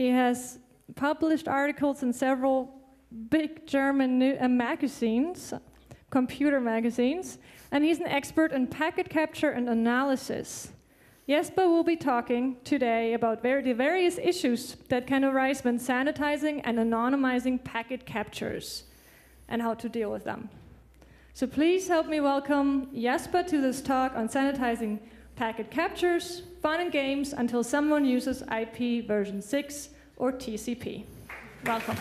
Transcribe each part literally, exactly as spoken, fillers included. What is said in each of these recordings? He has published articles in several big German new, uh, magazines, computer magazines, and he's an expert in packet capture and analysis. Jesper will be talking today about ver the various issues that can arise when sanitizing and anonymizing packet captures and how to deal with them. So please help me welcome Jesper to this talk on sanitizing packet captures, fun and games until someone uses I P version six or T C P. Welcome.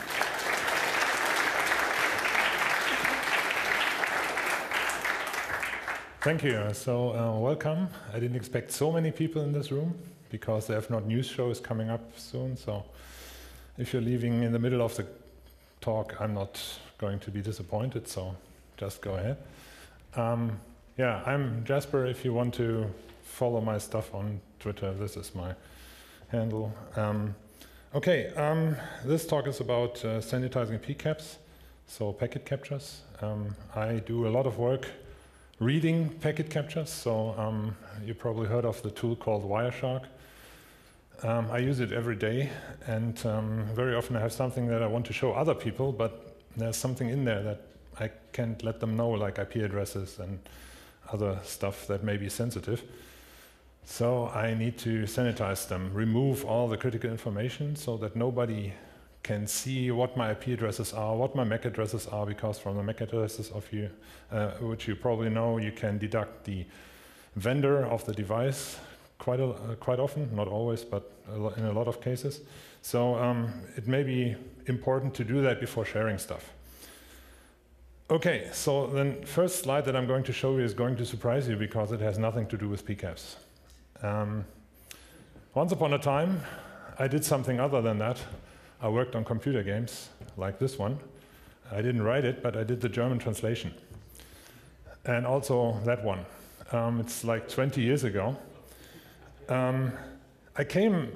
Thank you. So uh, welcome. I didn't expect so many people in this room because the F Not News show is coming up soon. So if you're leaving in the middle of the talk, I'm not going to be disappointed. So just go ahead. Um, yeah, I'm Jasper. If you want to follow my stuff on Twitter, this is my handle. Um, okay, um, this talk is about uh, sanitizing P CAPs, so packet captures. Um, I do a lot of work reading packet captures, so um, you probably heard of the tool called Wireshark. Um, I use it every day, and um, very often I have something that I want to show other people, but there's something in there that I can't let them know, like I P addresses and other stuff that may be sensitive. So I need to sanitize them, remove all the critical information so that nobody can see what my I P addresses are, what my MAC addresses are, because from the MAC addresses of you, uh, which you probably know, you can deduct the vendor of the device quite, a, uh, quite often, not always, but a lot, in a lot of cases. So um, it may be important to do that before sharing stuff. Okay, so the first slide that I'm going to show you is going to surprise you because it has nothing to do with P CAPs. Um, once upon a time, I did something other than that. I worked on computer games, like this one. I didn't write it, but I did the German translation. And also that one. Um, it's like twenty years ago. Um, I came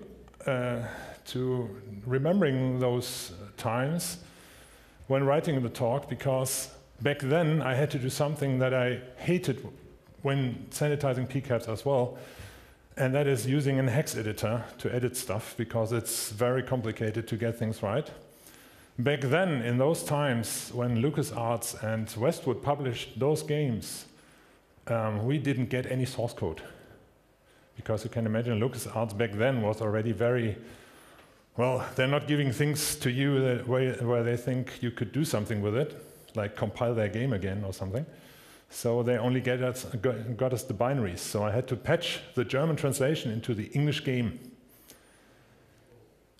uh, to remembering those times when writing the talk because back then I had to do something that I hated when sanitizing P CAPs as well. And that is using a hex editor to edit stuff, because it's very complicated to get things right. Back then, in those times, when LucasArts and Westwood published those games, um, we didn't get any source code. Because you can imagine LucasArts back then was already very, well, they're not giving things to you that way, where they think you could do something with it, like compile their game again or something. So they only get us, got us the binaries. So I had to patch the German translation into the English game.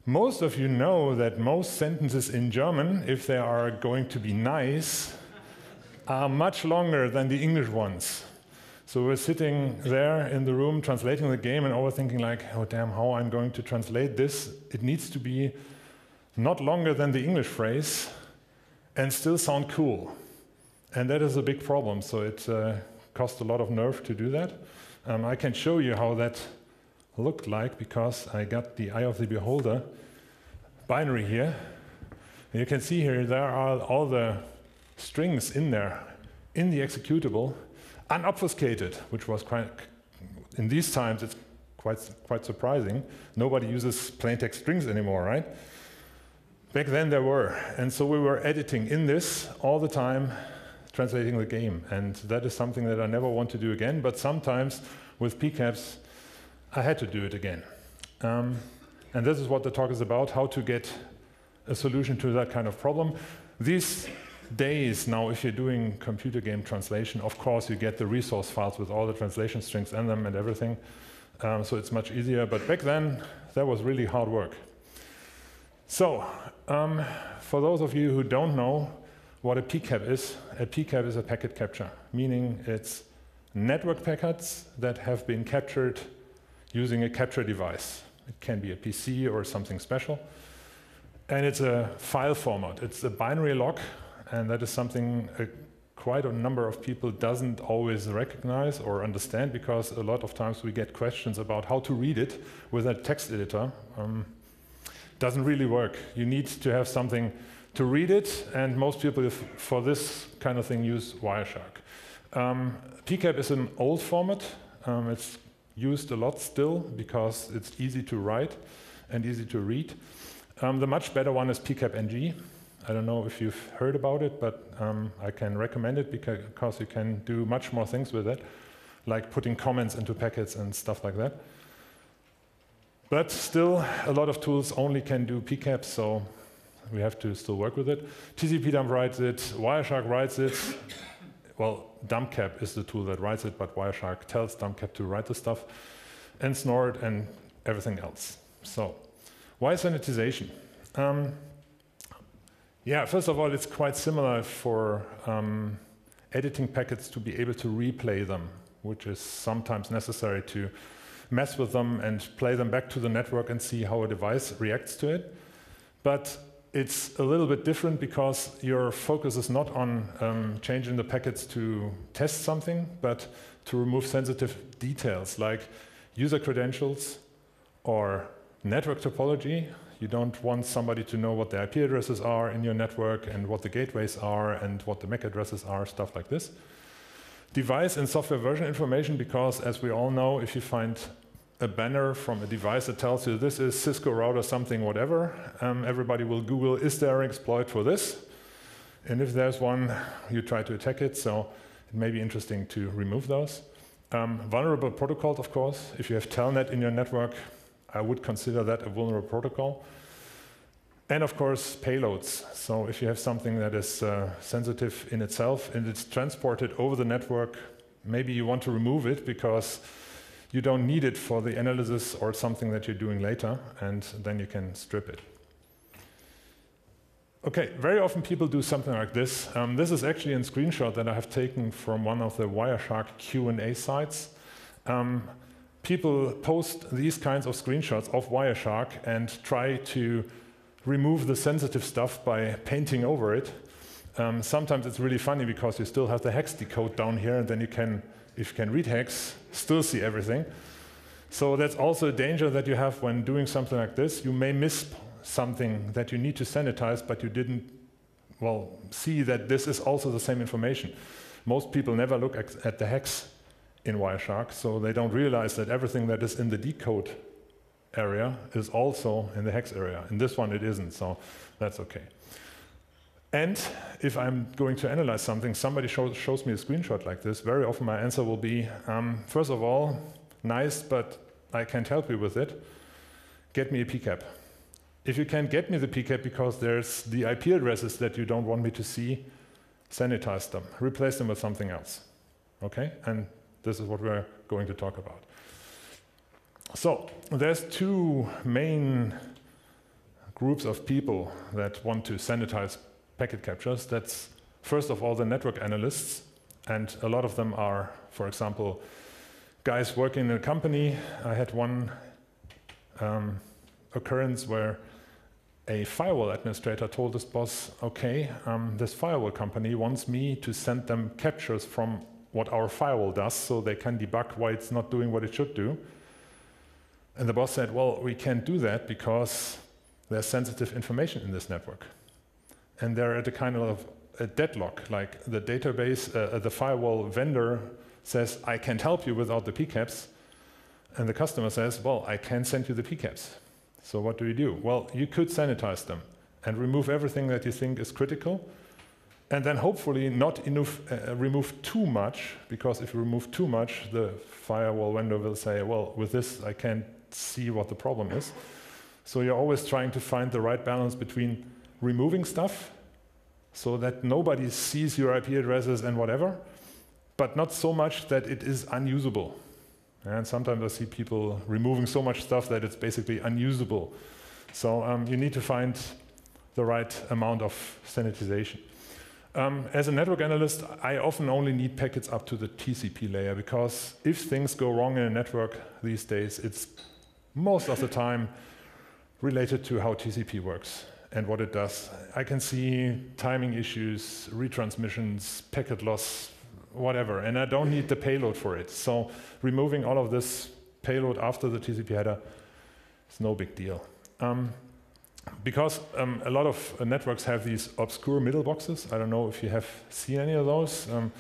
Most of you know that most sentences in German, if they are going to be nice, are much longer than the English ones. So we're sitting there in the room translating the game and overthinking like, oh damn, how I'm going to translate this. It needs to be not longer than the English phrase and still sound cool. And that is a big problem, so it uh, cost a lot of nerve to do that. Um, I can show you how that looked like, because I got the Eye of the Beholder binary here. And you can see here there are all the strings in there, in the executable, unobfuscated, which was quite, in these times it's quite, quite surprising. Nobody uses plain text strings anymore, right? Back then there were, and so we were editing in this all the time, translating the game, and that is something that I never want to do again, but sometimes with P CAPs I had to do it again. Um, and this is what the talk is about, how to get a solution to that kind of problem. These days now, if you're doing computer game translation, of course you get the resource files with all the translation strings in them and everything, um, so it's much easier, but back then that was really hard work. So, um, for those of you who don't know what a P CAP is, a P CAP is a packet capture, meaning it's network packets that have been captured using a capture device. It can be a P C or something special. And it's a file format. It's a binary log, and that is something a, quite a number of people doesn't always recognize or understand, because a lot of times we get questions about how to read it with a text editor. Um, doesn't really work. You need to have something to read it, and most people f for this kind of thing use Wireshark. Um, P CAP is an old format. Um, it's used a lot still because it's easy to write and easy to read. Um, the much better one is pcap N G. I don't know if you've heard about it, but um, I can recommend it because you can do much more things with it, like putting comments into packets and stuff like that. But still, a lot of tools only can do pcaps, so we have to still work with it. T C P dump writes it, Wireshark writes it. Well, DumpCap is the tool that writes it, but Wireshark tells DumpCap to write the stuff, and Snort and everything else. So, why sanitization? Um, yeah, first of all, it's quite similar for um, editing packets to be able to replay them, which is sometimes necessary to mess with them and play them back to the network and see how a device reacts to it. But it's a little bit different because your focus is not on um, changing the packets to test something, but to remove sensitive details like user credentials or network topology. You don't want somebody to know what the I P addresses are in your network and what the gateways are and what the M A C addresses are, stuff like this. Device and software version information, because as we all know, if you find a banner from a device that tells you this is Cisco router something whatever, um, everybody will Google, is there an exploit for this? And if there's one, you try to attack it, so it may be interesting to remove those. Um, vulnerable protocol, of course. If you have Telnet in your network, I would consider that a vulnerable protocol. And of course, payloads. So if you have something that is uh, sensitive in itself and it's transported over the network, maybe you want to remove it because you don't need it for the analysis or something that you're doing later, and then you can strip it. Okay, very often people do something like this. Um, this is actually a screenshot that I have taken from one of the Wireshark Q and A sites. Um, people post these kinds of screenshots of Wireshark and try to remove the sensitive stuff by painting over it. Um, sometimes it's really funny because you still have the hex decode down here, and then you can, if you can read hex, still see everything. So that's also a danger that you have when doing something like this. You may miss something that you need to sanitize, but you didn't, well, see that this is also the same information. Most people never look at, at the hex in Wireshark, so they don't realize that everything that is in the decode area is also in the hex area. In this one it isn't, so that's okay. And if I'm going to analyze something, somebody show, shows me a screenshot like this, very often my answer will be, um, first of all, nice, but I can't help you with it. Get me a pcap. If you can't get me the pcap because there's the I P addresses that you don't want me to see, sanitize them, replace them with something else. Okay? And this is what we're going to talk about. So there's two main groups of people that want to sanitize packet captures. That's first of all the network analysts, and a lot of them are, for example, guys working in a company. I had one um, occurrence where a firewall administrator told his boss, okay, um, this firewall company wants me to send them captures from what our firewall does so they can debug why it's not doing what it should do. And the boss said, well, we can't do that because there's sensitive information in this network. And they're at a kind of a deadlock, like the database, uh, the firewall vendor says, I can't help you without the pcaps. And the customer says, well, I can send you the pcaps. So what do you do? Well, you could sanitize them and remove everything that you think is critical. And then hopefully not enough, uh, remove too much, because if you remove too much, the firewall vendor will say, well, with this, I can't see what the problem is. So you're always trying to find the right balance between removing stuff so that nobody sees your I P addresses and whatever, but not so much that it is unusable. And sometimes I see people removing so much stuff that it's basically unusable. So um, you need to find the right amount of sanitization. Um, as a network analyst, I often only need packets up to the T C P layer, because if things go wrong in a network these days, it's most of the time related to how T C P works and what it does. I can see timing issues, retransmissions, packet loss, whatever, and I don't need the payload for it. So removing all of this payload after the T C P header is no big deal. Um, Because um, a lot of uh, networks have these obscure middle boxes. I don't know if you have seen any of those. Um,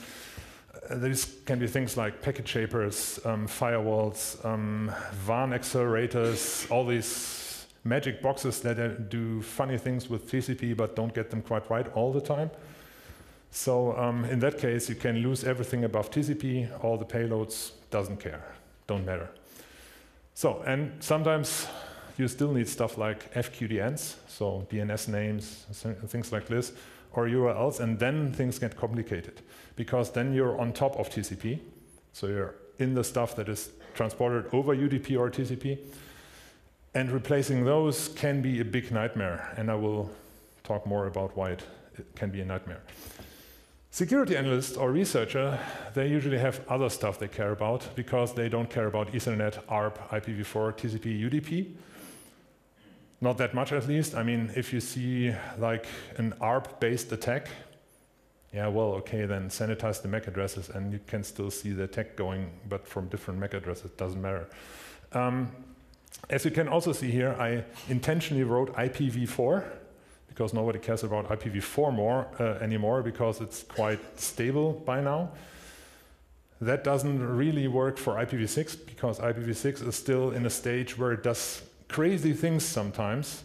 these can be things like packet shapers, um, firewalls, um, W A N accelerators, all these magic boxes that do funny things with T C P but don't get them quite right all the time. So um, in that case, you can lose everything above T C P, all the payloads, doesn't care, don't matter. So, and sometimes you still need stuff like F Q D Ns, so D N S names, things like this, or U R Ls, and then things get complicated, because then you're on top of T C P, so you're in the stuff that is transported over U D P or T C P, and replacing those can be a big nightmare, and I will talk more about why it, it can be a nightmare. Security analysts or researchers, they usually have other stuff they care about, because they don't care about Ethernet, A R P, I P v four, T C P, U D P. Not that much, at least. I mean, if you see like an A R P-based attack, yeah, well, okay, then sanitize the M A C addresses, and you can still see the attack going, but from different M A C addresses, it doesn't matter. Um, as you can also see here, I intentionally wrote I P v four, because nobody cares about I P v four more uh, anymore, because it's quite stable by now. That doesn't really work for I P v six, because I P v six is still in a stage where it does crazy things sometimes,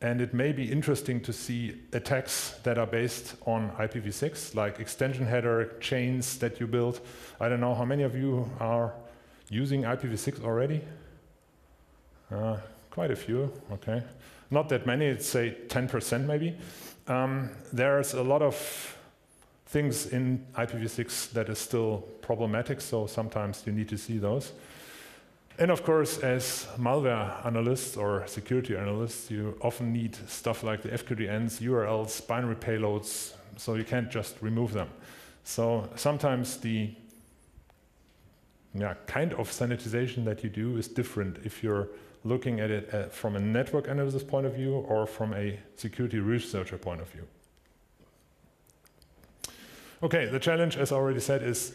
and it may be interesting to see attacks that are based on I P v six, like extension header chains that you build. I don't know how many of you are using I P v six already? Uh, quite a few, okay. Not that many, it's say ten percent maybe. Um, there's a lot of things in I P v six that is still problematic, so sometimes you need to see those. And of course, as malware analysts or security analysts, you often need stuff like the F Q D Ns, U R Ls, binary payloads, so you can't just remove them. So sometimes the yeah, kind of sanitization that you do is different if you're looking at it uh, from a network analysis point of view or from a security researcher point of view. Okay, the challenge, as I already said, is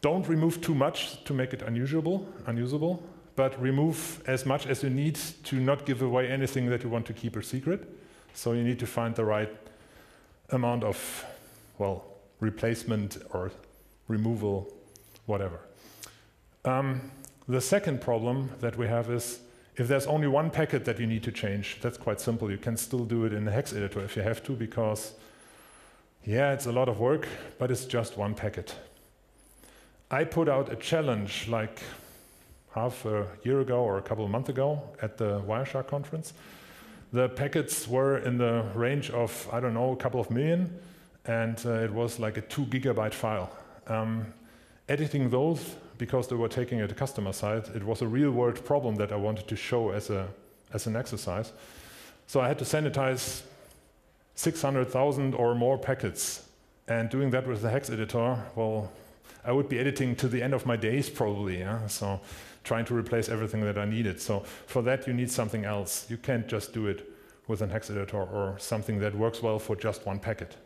don't remove too much to make it unusable, unusable, but remove as much as you need to not give away anything that you want to keep a secret. So you need to find the right amount of, well, replacement or removal, whatever. Um, the second problem that we have is, if there's only one packet that you need to change, that's quite simple. You can still do it in the hex editor if you have to, because, yeah, it's a lot of work, but it's just one packet. I put out a challenge like half a year ago or a couple of months ago at the Wireshark conference. The packets were in the range of, I don't know, a couple of million, and uh, it was like a two gigabyte file. Um, editing those, because they were taking it at the customer side, it was a real-world problem that I wanted to show as, a, as an exercise. So I had to sanitize six hundred thousand or more packets. And doing that with the hex editor, well, I would be editing to the end of my days probably, yeah? So trying to replace everything that I needed. So for that, you need something else. You can't just do it with an hex editor or something that works well for just one packet.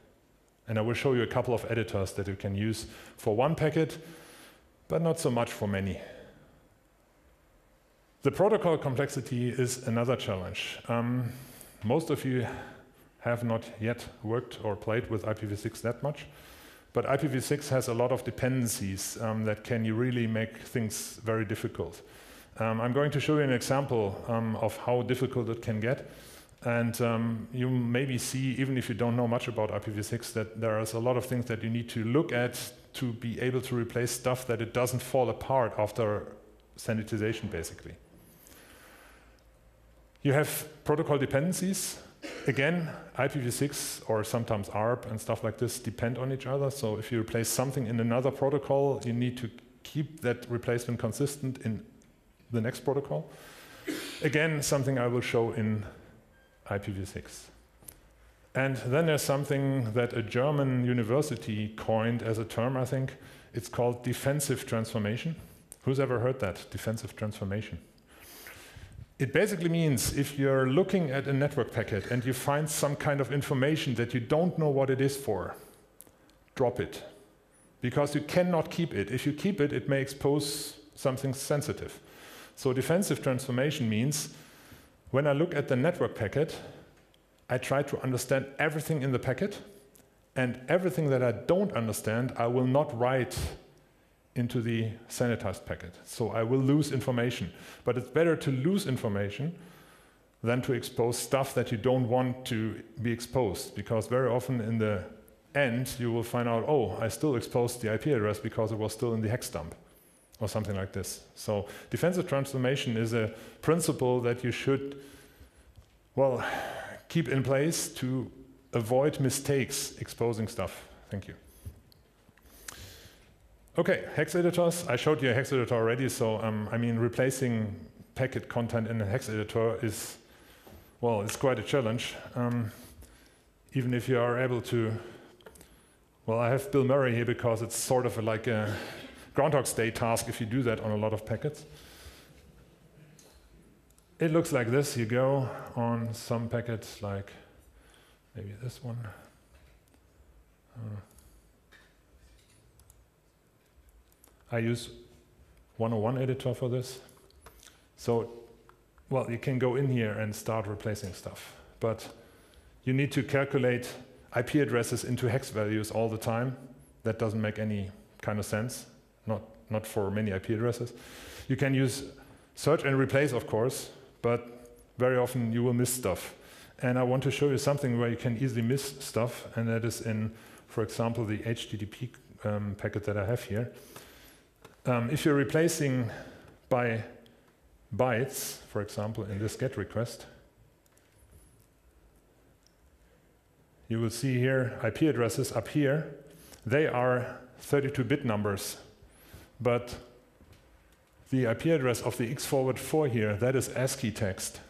And I will show you a couple of editors that you can use for one packet, but not so much for many. The protocol complexity is another challenge. Um, most of you have not yet worked or played with I P v six that much, but I P v six has a lot of dependencies um, that can really make things very difficult. Um, I'm going to show you an example um, of how difficult it can get, and um, you maybe see, even if you don't know much about I P v six, that there is a lot of things that you need to look at to be able to replace stuff that it doesn't fall apart after sanitization, basically. You have protocol dependencies. Again, I P v six or sometimes A R P and stuff like this depend on each other. So if you replace something in another protocol, you need to keep that replacement consistent in the next protocol. Again, something I will show in I P v six. And then there's something that a German university coined as a term, I think. It's called defensive transformation. Who's ever heard that? Defensive transformation. It basically means if you're looking at a network packet and you find some kind of information that you don't know what it is for, drop it. Because you cannot keep it. If you keep it, it may expose something sensitive. So defensive transformation means when I look at the network packet, I try to understand everything in the packet, and everything that I don't understand, I will not write into the sanitized packet. So I will lose information. But it's better to lose information than to expose stuff that you don't want to be exposed, because very often in the end you will find out, oh, I still exposed the I P address because it was still in the hex dump or something like this. So defensive transformation is a principle that you should, well, keep in place to avoid mistakes exposing stuff. Thank you. Okay, hex editors. I showed you a hex editor already, so um, I mean, replacing packet content in a hex editor is, well, it's quite a challenge. Um, even if you are able to, well, I have Bill Murray here because it's sort of like a Groundhog's Day task if you do that on a lot of packets. It looks like this. You go on some packets, like maybe this one. Uh, I use one oh one editor for this. So, well, you can go in here and start replacing stuff. But you need to calculate I P addresses into hex values all the time. That doesn't make any kind of sense, not, not for many I P addresses. You can use search and replace, of course, but very often you will miss stuff. And I want to show you something where you can easily miss stuff, and that is in, for example, the H T T P um, packet that I have here. Um, if you're replacing by bytes, for example, in this GET request, you will see here I P addresses up here. They are thirty-two bit numbers, but the I P address of the X forward four here, that is ASCII text.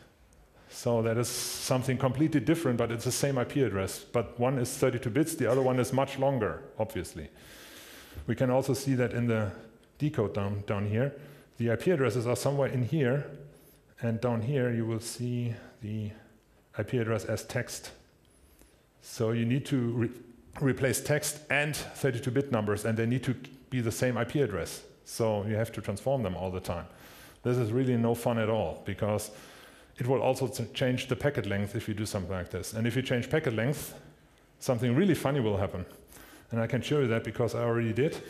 So that is something completely different, but it's the same I P address. But one is thirty-two bits, the other one is much longer, obviously. We can also see that in the decode down, down here. The I P addresses are somewhere in here, and down here you will see the I P address as text. So you need to re replace text and thirty-two bit numbers, and they need to be the same I P address. So you have to transform them all the time. This is really no fun at all, because it will also change the packet length if you do something like this. And if you change packet length, something really funny will happen. And I can show you that because I already did.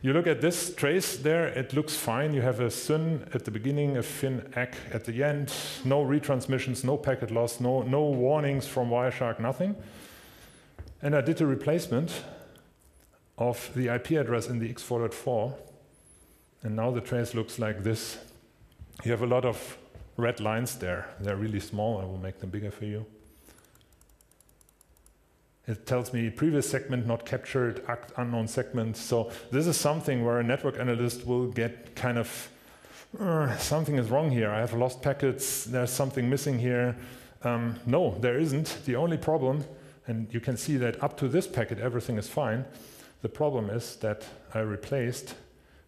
You look at this trace there, it looks fine. You have a syn at the beginning, a fin ac at the end, no retransmissions, no packet loss, no, no warnings from Wireshark, nothing. And I did a replacement of the I P address in the X forward four, and now the trace looks like this. You have a lot of red lines there. They're really small. I will make them bigger for you. It tells me previous segment not captured, act unknown segment. So this is something where a network analyst will get kind of, something is wrong here. I have lost packets. There's something missing here. Um, no, there isn't. The only problem, and you can see that up to this packet, everything is fine. The problem is that I replaced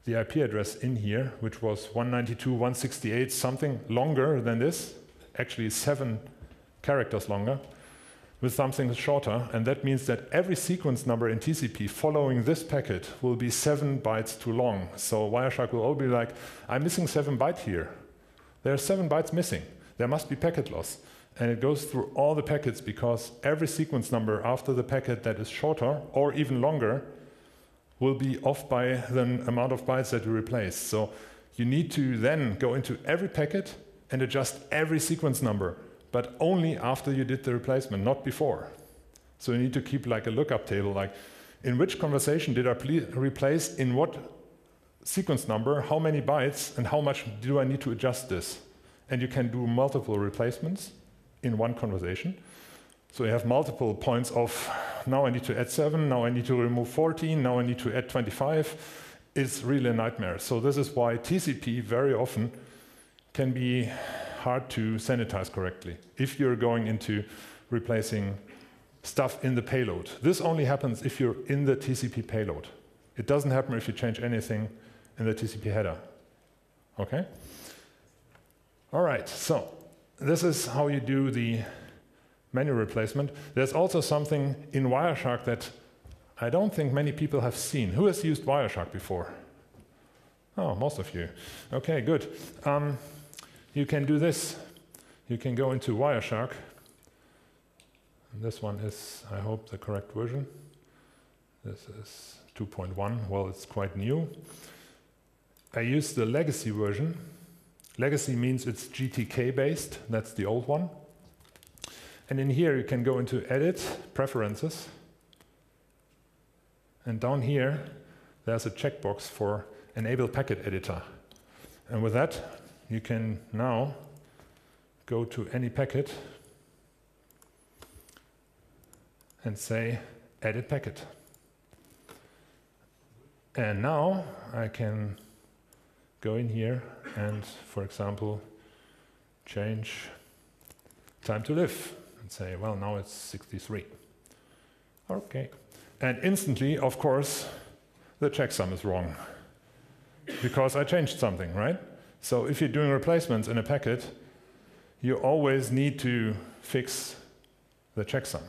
the I P address in here, which was one ninety-two dot one sixty-eight, something longer than this, actually seven characters longer, with something shorter, and that means that every sequence number in T C P following this packet will be seven bytes too long. So Wireshark will all be like, I'm missing seven bytes here. There are seven bytes missing. There must be packet loss. And it goes through all the packets, because every sequence number after the packet that is shorter or even longer will be off by the amount of bytes that you replace. So you need to then go into every packet and adjust every sequence number, but only after you did the replacement, not before. So you need to keep like a lookup table, like in which conversation did I replace in what sequence number, how many bytes, and how much do I need to adjust this? And you can do multiple replacements in one conversation. So you have multiple points of, now I need to add seven, now I need to remove fourteen, now I need to add twenty-five. It's really a nightmare. So this is why T C P very often can be hard to sanitize correctly if you're going into replacing stuff in the payload. This only happens if you're in the T C P payload. It doesn't happen if you change anything in the T C P header. Okay? All right, so this is how you do the manual replacement. There's also something in Wireshark that I don't think many people have seen. Who has used Wireshark before? Oh, most of you. Okay, good. Um, You can do this. You can go into Wireshark. And this one is, I hope, the correct version. This is two point one. Well, it's quite new. I use the legacy version. Legacy means it's G T K based, that's the old one. And in here you can go into Edit, Preferences, and down here there's a checkbox for Enable Packet Editor. And with that you can now go to any packet and say Edit Packet. And now I can go in here and, for example, change time to live and say, well, now it's sixty-three. Okay. And instantly, of course, the checksum is wrong because I changed something, right? So if you're doing replacements in a packet, you always need to fix the checksum.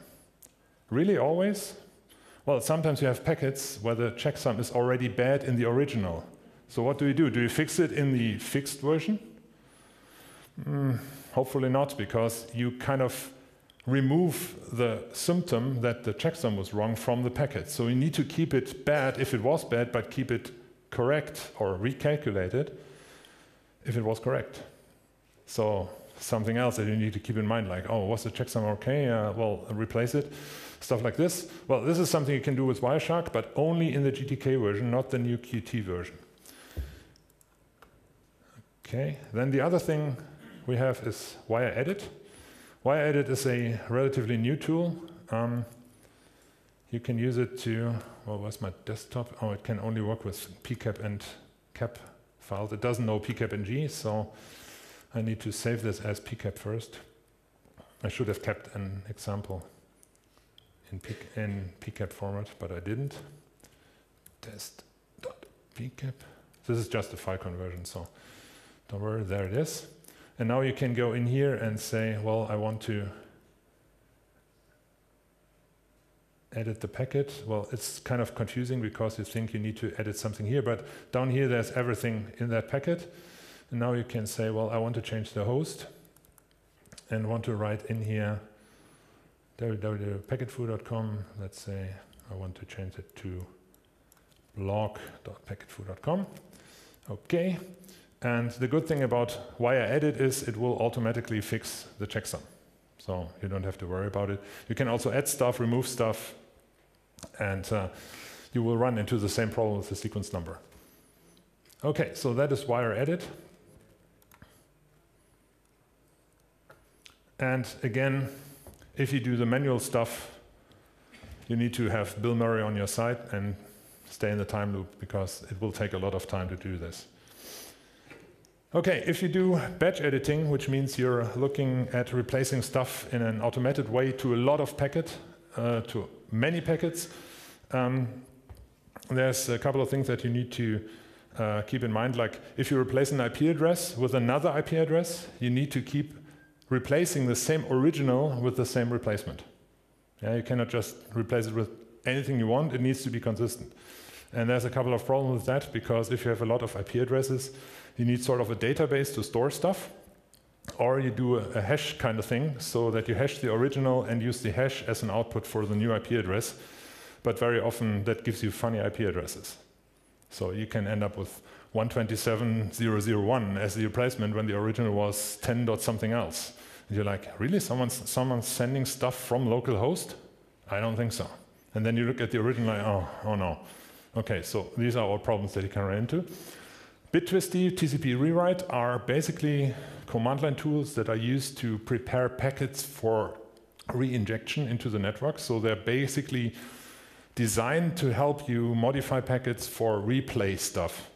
Really, always? Well, sometimes you have packets where the checksum is already bad in the original. So what do you do? Do you fix it in the fixed version? Mm, hopefully not, because you kind of remove the symptom that the checksum was wrong from the packet. So you need to keep it bad if it was bad, but keep it correct or recalculate it if it was correct. So something else that you need to keep in mind, like, oh, was the checksum okay? Uh, well, replace it. Stuff like this. Well, this is something you can do with Wireshark, but only in the G T K version, not the new Q T version. Okay, then the other thing we have is wire edit. Wire edit is a relatively new tool. Um, you can use it to, well, where's my desktop? Oh, it can only work with pcap and cap files. It doesn't know pcap N G, so I need to save this as pcap first. I should have kept an example in pcap format, but I didn't. Test.pcap. This is just a file conversion, so don't worry, there it is. And now you can go in here and say, well, I want to edit the packet. Well, it's kind of confusing because you think you need to edit something here, but down here there's everything in that packet. And now you can say, well, I want to change the host and want to write in here w w w dot packetfoo dot com. Let's say I want to change it to blog dot packetfoo dot com. Okay. And the good thing about wire edit is it will automatically fix the checksum. So you don't have to worry about it. You can also add stuff, remove stuff, and uh, you will run into the same problem with the sequence number. Okay, so that is wire edit. And again, if you do the manual stuff, you need to have Bill Murray on your side and stay in the time loop because it will take a lot of time to do this. Okay, if you do batch editing, which means you're looking at replacing stuff in an automated way to a lot of packet, uh, to many packets, um, there's a couple of things that you need to uh, keep in mind. Like if you replace an I P address with another I P address, you need to keep replacing the same original with the same replacement. Yeah, you cannot just replace it with anything you want, it needs to be consistent. And there's a couple of problems with that, because if you have a lot of I P addresses, you need sort of a database to store stuff, or you do a, a hash kind of thing, so that you hash the original and use the hash as an output for the new I P address. But very often that gives you funny I P addresses. So you can end up with one twenty-seven dot zero dot zero dot one as the replacement when the original was ten dot something else. And you're like, really? Someone's, someone's sending stuff from localhost? I don't think so. And then you look at the original, like, oh, oh no. Okay, so these are all problems that you can run into. Bit Twister, T C P rewrite are basically command line tools that are used to prepare packets for re-injection into the network. So they're basically designed to help you modify packets for replay stuff.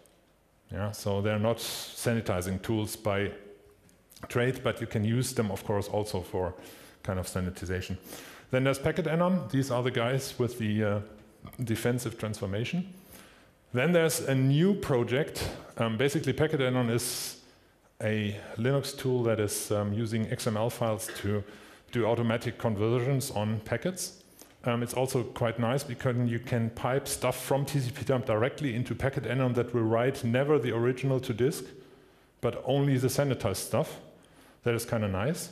Yeah, so they're not sanitizing tools by trade, but you can use them, of course, also for kind of sanitization. Then there's Packet Anon. These are the guys with the uh, defensive transformation. Then there's a new project. Um, basically, Packet Anon is a Linux tool that is um, using X M L files to do automatic conversions on packets. Um, it's also quite nice because you can pipe stuff from T C P dump directly into Packet Anon that will write never the original to disk, but only the sanitized stuff. That is kind of nice.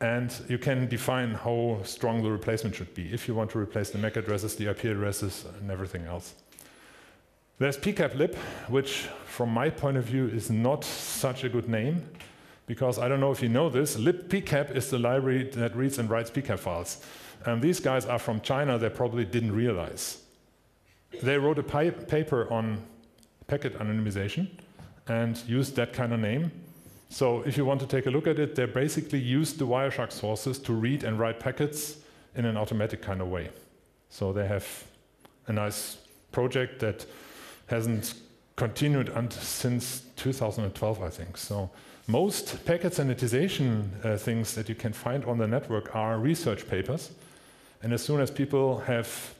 And you can define how strong the replacement should be if you want to replace the M A C addresses, the I P addresses, and everything else. There's pcap-lib, which from my point of view is not such a good name, because I don't know if you know this, libpcap is the library that reads and writes pcap files. And these guys are from China, they probably didn't realize. They wrote a paper on packet anonymization and used that kind of name. So if you want to take a look at it, they basically used the Wireshark sources to read and write packets in an automatic kind of way. So they have a nice project that hasn't continued until since two thousand twelve, I think. So most packet sanitization uh, things that you can find on the network are research papers. And as soon as people have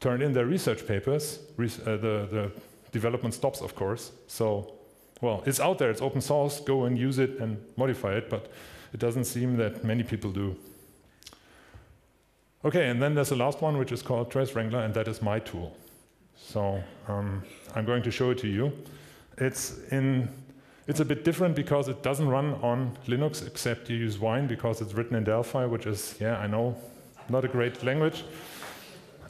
turned in their research papers, res uh, the, the development stops, of course. So, well, it's out there, it's open source, go and use it and modify it, but it doesn't seem that many people do. Okay, and then there's the last one, which is called TraceWrangler, and that is my tool. So um, I'm going to show it to you. It's, in, it's a bit different because it doesn't run on Linux, except you use Wine because it's written in Delphi, which is, yeah, I know, not a great language.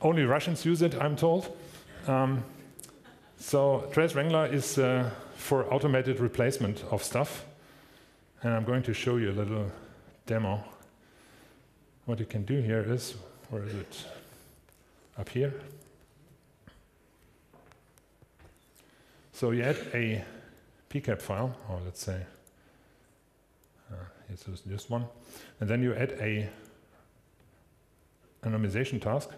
Only Russians use it, I'm told. Um, so TraceWrangler is uh, for automated replacement of stuff. And I'm going to show you a little demo. What you can do here is, where is it? Up here. So you add a pcap file, or let's say, uh, it's just one, and then you add a anonymization task,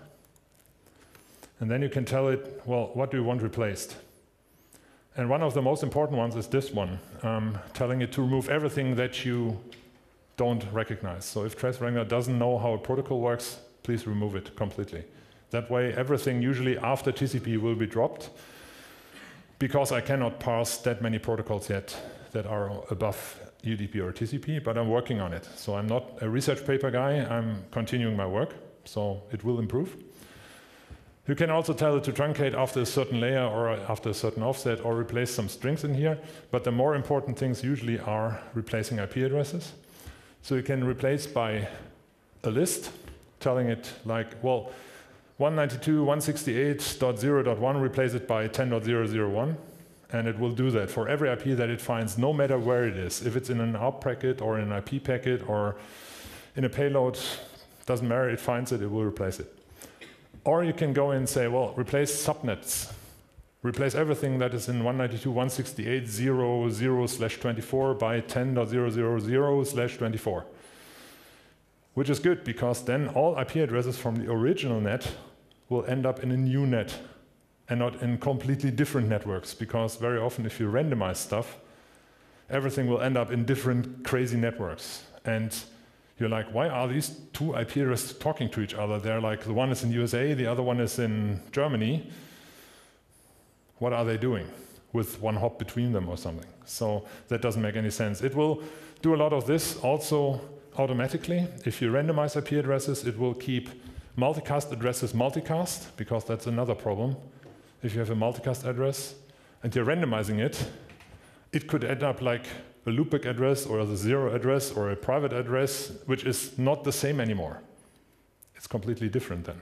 and then you can tell it, well, what do you want replaced? And one of the most important ones is this one, um, telling it to remove everything that you don't recognize. So if TraceWrangler doesn't know how a protocol works, please remove it completely. That way, everything usually after T C P will be dropped, because I cannot parse that many protocols yet that are above U D P or T C P, but I'm working on it. So I'm not a research paper guy, I'm continuing my work, so it will improve. You can also tell it to truncate after a certain layer or after a certain offset or replace some strings in here, but the more important things usually are replacing I P addresses. So you can replace by a list, telling it like, well, one ninety-two dot one sixty-eight dot zero dot one, replace it by ten dot zero dot zero dot one, and it will do that for every I P that it finds, no matter where it is. If it's in an A R P packet or in an I P packet or in a payload, doesn't matter, it finds it, it will replace it. Or you can go and say, well, replace subnets. Replace everything that is in one ninety-two dot one sixty-eight dot zero dot zero slash twenty-four by ten dot zero dot zero dot zero slash twenty-four. Which is good, because then all I P addresses from the original net will end up in a new net and not in completely different networks, because very often if you randomize stuff, everything will end up in different crazy networks. And you're like, why are these two I P addresses talking to each other? They're like, the one is in the U S A, the other one is in Germany. What are they doing with one hop between them or something? So that doesn't make any sense. It will do a lot of this also automatically. If you randomize I P addresses, it will keep multicast addresses multicast, because that's another problem. If you have a multicast address and you're randomizing it, it could end up like a loopback address or the zero address or a private address, which is not the same anymore. It's completely different then.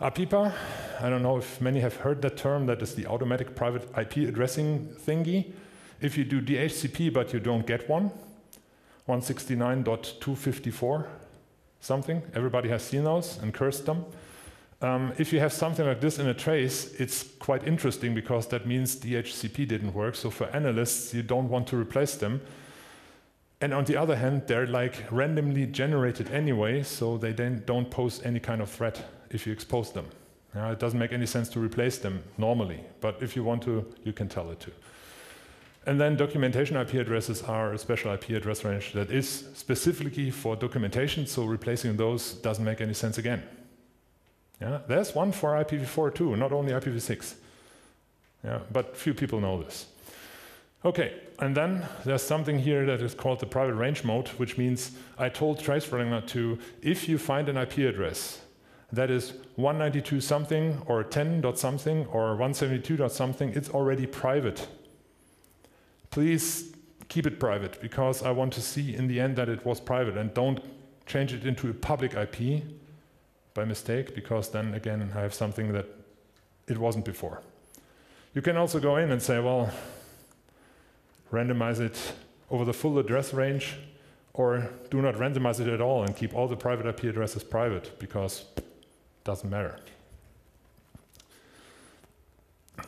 A P I P A, I don't know if many have heard that term, that is the automatic private I P addressing thingy. If you do D H C P but you don't get one, one sixty-nine dot two fifty-four something, everybody has seen those and cursed them. Um, if you have something like this in a trace, it's quite interesting, because that means D H C P didn't work, so for analysts, you don't want to replace them. And on the other hand, they're like randomly generated anyway, so they then don't pose any kind of threat if you expose them. Now, it doesn't make any sense to replace them normally, but if you want to, you can tell it to. And then documentation I P addresses are a special I P address range that is specifically for documentation, so replacing those doesn't make any sense again. Yeah? There's one for I P v four too, not only I P v six. Yeah? But few people know this. Okay, and then there's something here that is called the private range mode, which means I told TraceWrangler to, if you find an I P address that is one ninety-two something or ten dot something or one seventy-two dot something, it's already private. Please keep it private, because I want to see in the end that it was private, and don't change it into a public I P by mistake, because then again I have something that it wasn't before. You can also go in and say, well, randomize it over the full address range, or do not randomize it at all and keep all the private I P addresses private, because it doesn't matter.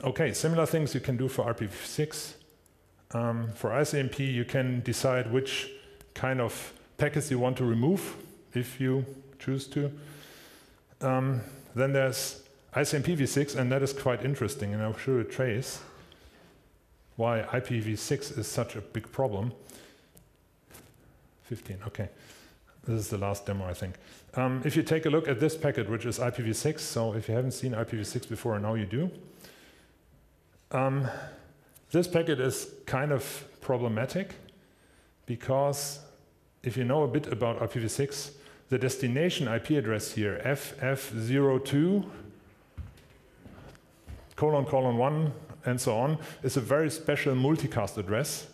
OK, similar things you can do for I P v six. Um, for I C M P, you can decide which kind of packets you want to remove, if you choose to. Um, then there's I C M P v six, and that is quite interesting, and I'll show you a trace why I P v six is such a big problem. fifteen, OK. This is the last demo, I think. Um, if you take a look at this packet, which is I P v six, so if you haven't seen I P v six before, now you do. Um, this packet is kind of problematic, because if you know a bit about I P v six, the destination I P address here, F F zero two, colon, colon, one, and so on, is a very special multicast address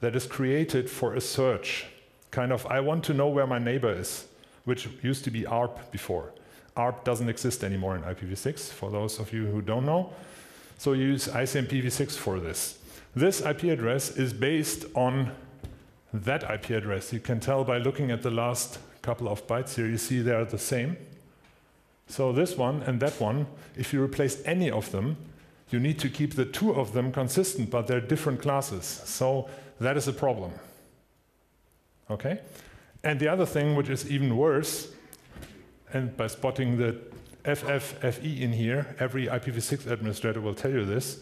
that is created for a search. Kind of, I want to know where my neighbor is, which used to be A R P before. A R P doesn't exist anymore in I P v six, for those of you who don't know. So you use I C M P v six for this. This I P address is based on that I P address. You can tell by looking at the last couple of bytes here, you see they are the same. So this one and that one, if you replace any of them, you need to keep the two of them consistent, but they're different classes. So that is a problem. Okay? And the other thing, which is even worse, and by spotting the F F F E in here, every I P v six administrator will tell you this,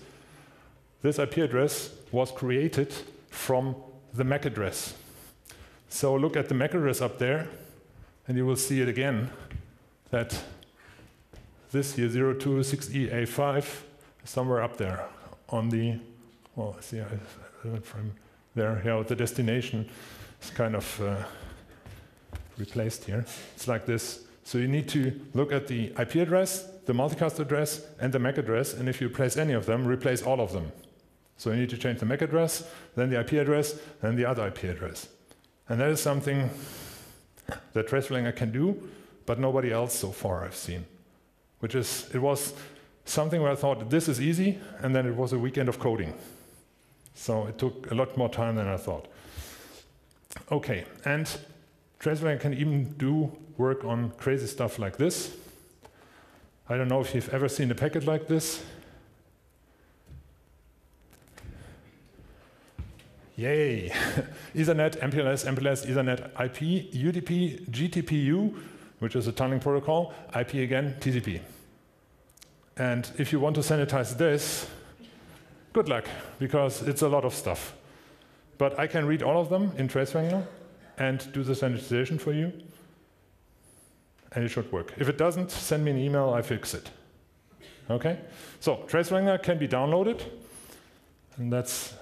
this I P address was created from the M A C address. So look at the M A C address up there, and you will see it again, that this here, zero two six E A five, somewhere up there on the, well, see, I went from there, yeah, the destination is kind of uh, replaced here. It's like this. So you need to look at the I P address, the multicast address, and the M A C address, and if you replace any of them, replace all of them. So you need to change the M A C address, then the I P address, then the other I P address. And that is something that TraceWrangler can do, but nobody else so far I've seen, which is, it was something where I thought, this is easy, and then it was a weekend of coding. So it took a lot more time than I thought. OK, and TraceWrangler can even do work on crazy stuff like this. I don't know if you've ever seen a packet like this. Yay! Ethernet, M P L S, M P L S, Ethernet, I P, U D P, G T P U, which is a tunneling protocol, I P again, T C P. And if you want to sanitize this, good luck, because it's a lot of stuff. But I can read all of them in TraceWrangler and do the sanitization for you, and it should work. If it doesn't, send me an email, I fix it. Okay? So TraceWrangler can be downloaded, and that's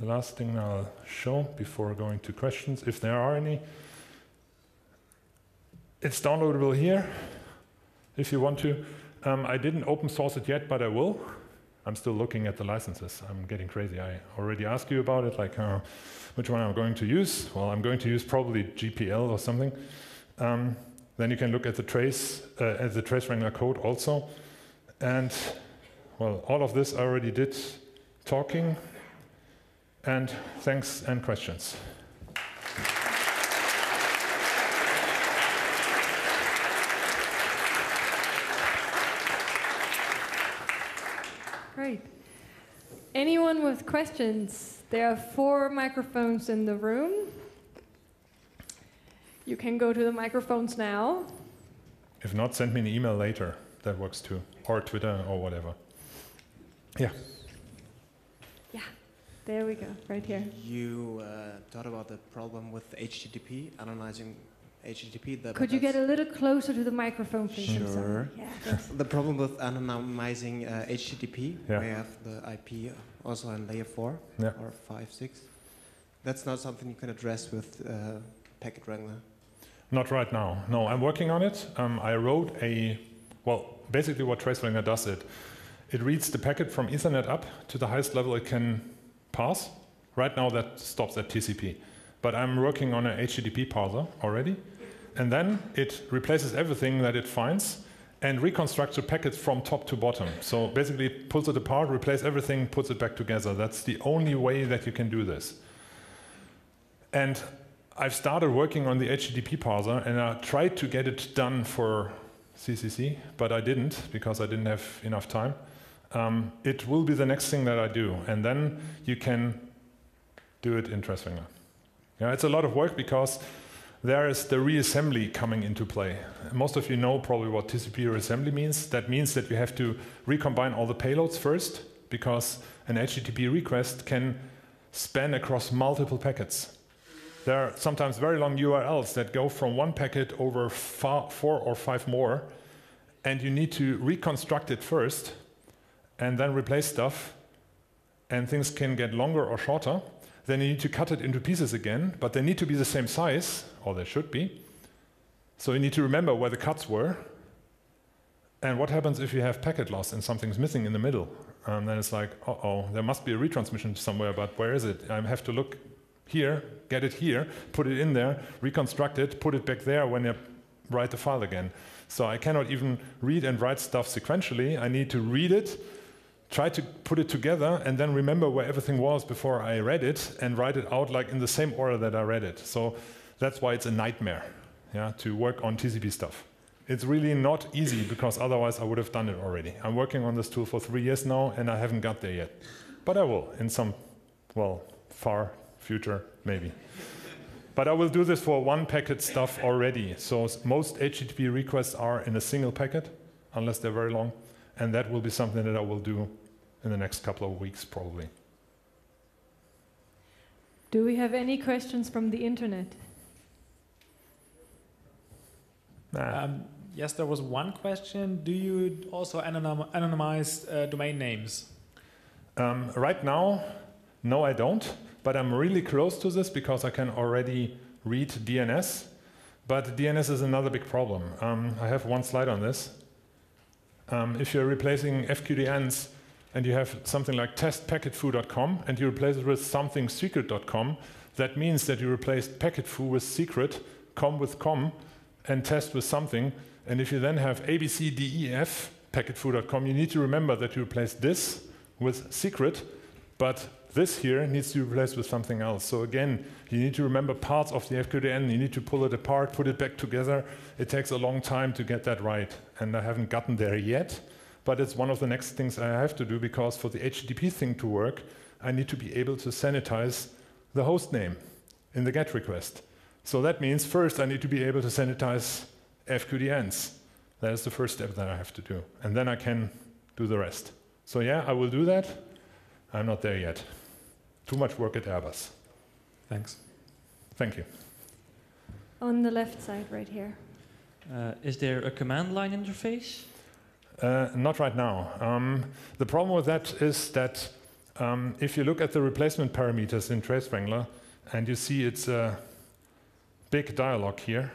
the last thing I'll show before going to questions, if there are any. It's downloadable here, if you want to. Um, I didn't open source it yet, but I will. I'm still looking at the licenses. I'm getting crazy. I already asked you about it, like uh, which one I'm going to use. Well, I'm going to use probably G P L or something. Um, then you can look at the trace, uh, at the TraceWrangler code also. And well, all of this I already did talking. And thanks and questions. Great. Anyone with questions? There are four microphones in the room. You can go to the microphones now. If not, send me an email later. That works too. Or Twitter or whatever. Yeah. There we go, right here. You uh, thought about the problem with H T T P, anonymizing H T T P. The Could you get a little closer to the microphone, please? Sure. Yeah. The problem with anonymizing uh, H T T P, yeah. We have the I P also in layer four, yeah, or five, six. That's not something you can address with uh, Packet Wrangler. Not right now. No, I'm working on it. Um, I wrote a, well, basically what TraceWrangler does it. It reads the packet from Ethernet up to the highest level it can pass. Right now that stops at T C P. But I'm working on an H T T P parser already. And then it replaces everything that it finds and reconstructs the packet from top to bottom. So basically pulls it apart, replaces everything, puts it back together. That's the only way that you can do this. And I've started working on the H T T P parser, and I tried to get it done for C C C, but I didn't because I didn't have enough time. Um, it will be the next thing that I do, and then you can do it in TraceWrangler. Yeah, it's a lot of work because there is the reassembly coming into play. Most of you know probably what T C P reassembly means. That means that you have to recombine all the payloads first, because an H T T P request can span across multiple packets. There are sometimes very long U R Ls that go from one packet over four or five more, and you need to reconstruct it first and then replace stuff, and things can get longer or shorter. Then you need to cut it into pieces again, but they need to be the same size, or they should be. So you need to remember where the cuts were. And what happens if you have packet loss and something's missing in the middle? And then it's like, uh-oh, there must be a retransmission somewhere, but where is it? I have to look here, get it here, put it in there, reconstruct it, put it back there when I write the file again. So I cannot even read and write stuff sequentially. I need to read it, try to put it together, and then remember where everything was before I read it, and write it out like in the same order that I read it. So that's why it's a nightmare, yeah, to work on T C P stuff. It's really not easy, because otherwise I would have done it already. I'm working on this tool for three years now, and I haven't got there yet. But I will in some, well, far future, maybe. But I will do this for one packet stuff already. So most H T T P requests are in a single packet, unless they're very long. And that will be something that I will do in the next couple of weeks, probably. Do we have any questions from the internet? Nah. Um, yes, there was one question. Do you also anonym anonymize uh, domain names? Um, right now, no, I don't. But I'm really close to this because I can already read D N S. But D N S is another big problem. Um, I have one slide on this. Um, if you're replacing F Q D Ns and you have something like test packet foo dot com and you replace it with something secret dot com, that means that you replaced packetfoo with secret, com with com, and test with something. And if you then have A B C D E F packetfoo dot com, you need to remember that you replaced this with secret, but this here needs to be replaced with something else. So again, you need to remember parts of the F Q D N. You need to pull it apart, put it back together. It takes a long time to get that right. And I haven't gotten there yet. But it's one of the next things I have to do, because for the H T T P thing to work, I need to be able to sanitize the host name in the GET request. So that means first I need to be able to sanitize F Q D Ns. That is the first step that I have to do. And then I can do the rest. So yeah, I will do that. I'm not there yet. Too much work at Airbus. Thanks. Thank you. On the left side, right here. Uh, is there a command line interface? Uh, not right now. Um, the problem with that is that um, if you look at the replacement parameters in TraceWrangler, and you see it's a big dialog here,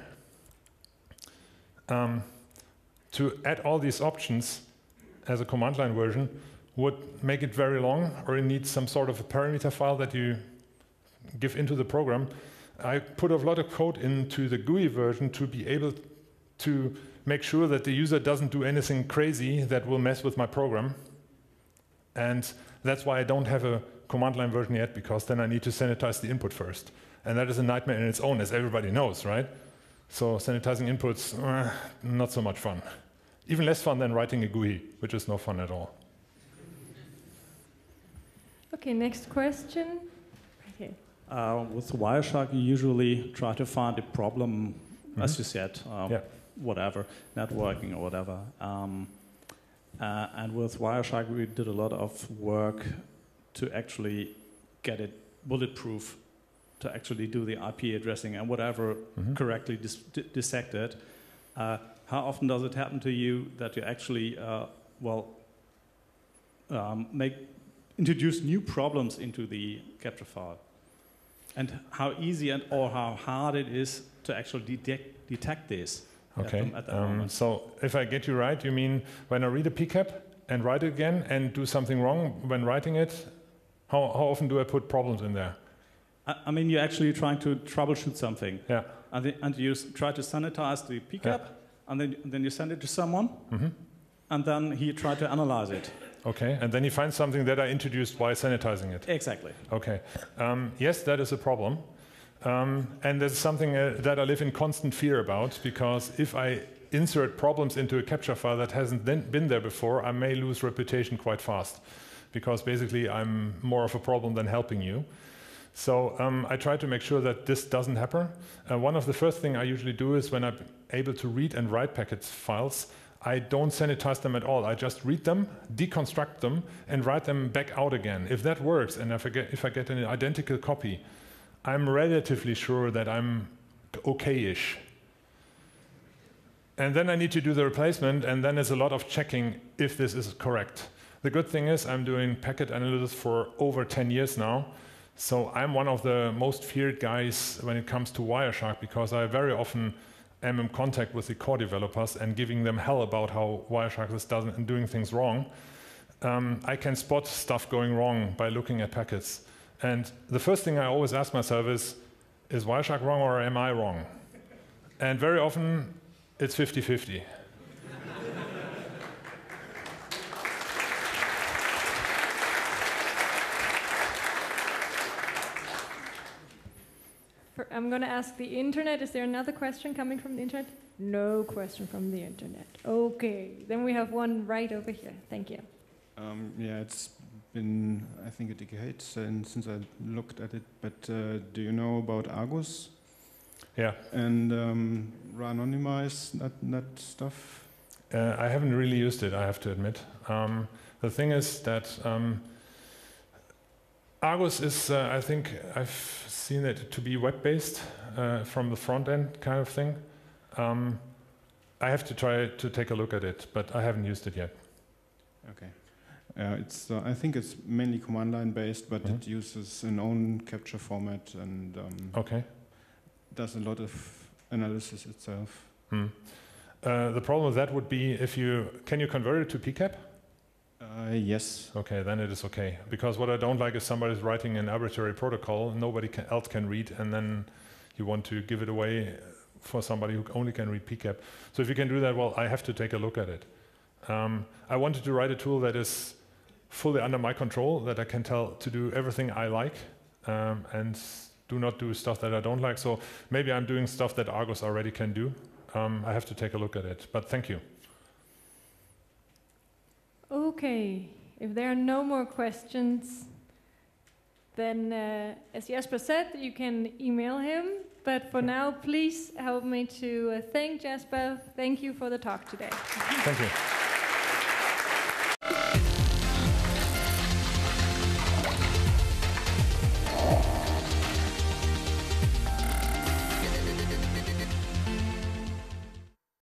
um, to add all these options as a command line version would make it very long, or you need some sort of a parameter file that you give into the program. I put a lot of code into the G U I version to be able to make sure that the user doesn't do anything crazy that will mess with my program. And that's why I don't have a command line version yet, because then I need to sanitize the input first. And that is a nightmare in its own, as everybody knows, right? So sanitizing inputs, uh, not so much fun. Even less fun than writing a G U I, which is no fun at all. Okay, next question. Right here. Uh, with Wireshark, you usually try to find a problem, mm-hmm. as you said, um, yeah. whatever, networking or whatever. Um, uh, and with Wireshark, we did a lot of work to actually get it bulletproof, to actually do the I P addressing and whatever mm-hmm. correctly dis dissected. Uh, how often does it happen to you that you actually, uh, well, um, make introduce new problems into the capture file, and how easy and or how hard it is to actually detect detect this. Okay. At the, at the um, so if I get you right, you mean when I read a pcap and write it again and do something wrong when writing it, how, how often do I put problems in there? I, I mean, you're actually trying to troubleshoot something. Yeah. And, the, and you try to sanitize the pcap, yeah. and then, then you send it to someone, mm-hmm. and then he tried to analyze it. Okay, and then he finds something that I introduced by sanitizing it. Exactly. Okay. Um, yes, that is a problem. Um, and that's something uh, that I live in constant fear about, because if I insert problems into a capture file that hasn't been there before, I may lose reputation quite fast, because basically I'm more of a problem than helping you. So um, I try to make sure that this doesn't happen. Uh, one of the first things I usually do is when I'm able to read and write packets files, I don't sanitize them at all. I just read them, deconstruct them, and write them back out again. If that works, and if I get, if I get an identical copy, I'm relatively sure that I'm okay-ish. And then I need to do the replacement, and then there's a lot of checking if this is correct. The good thing is I'm doing packet analysis for over ten years now, so I'm one of the most feared guys when it comes to Wireshark, because I very often am in contact with the core developers and giving them hell about how Wireshark is doesn't and doing things wrong. Um, I can spot stuff going wrong by looking at packets. And the first thing I always ask myself is, is Wireshark wrong or am I wrong? And very often, it's fifty fifty. I'm going to ask the internet. Is there another question coming from the internet? No question from the internet. Okay. Then we have one right over here. Thank you. Um, yeah, it's been, I think, a decade since, since I looked at it. But uh, do you know about Argus? Yeah. And um, re-anonymize that, that stuff? Uh, I haven't really used it, I have to admit. Um, the thing is that um, Argus is, uh, I think, I've seen it to be web-based uh, from the front end kind of thing. Um, I have to try to take a look at it, but I haven't used it yet. Okay, uh, it's. Uh, I think it's mainly command line based, but mm-hmm. it uses an own capture format and um, okay, does a lot of analysis itself. Mm. Uh, the problem with that would be if you can you convert it to pcap? Uh, yes. Okay, then it is okay. Because what I don't like is somebody is writing an arbitrary protocol nobody can, else can read, and then you want to give it away for somebody who only can read pcap. So if you can do that, well, I have to take a look at it. Um, I wanted to write a tool that is fully under my control, that I can tell to do everything I like um, and do not do stuff that I don't like. So maybe I'm doing stuff that Argus already can do. Um, I have to take a look at it, but thank you. Okay, if there are no more questions, then uh, as Jasper said, you can email him. But for now, please help me to uh, thank Jasper. Thank you for the talk today. Thank you.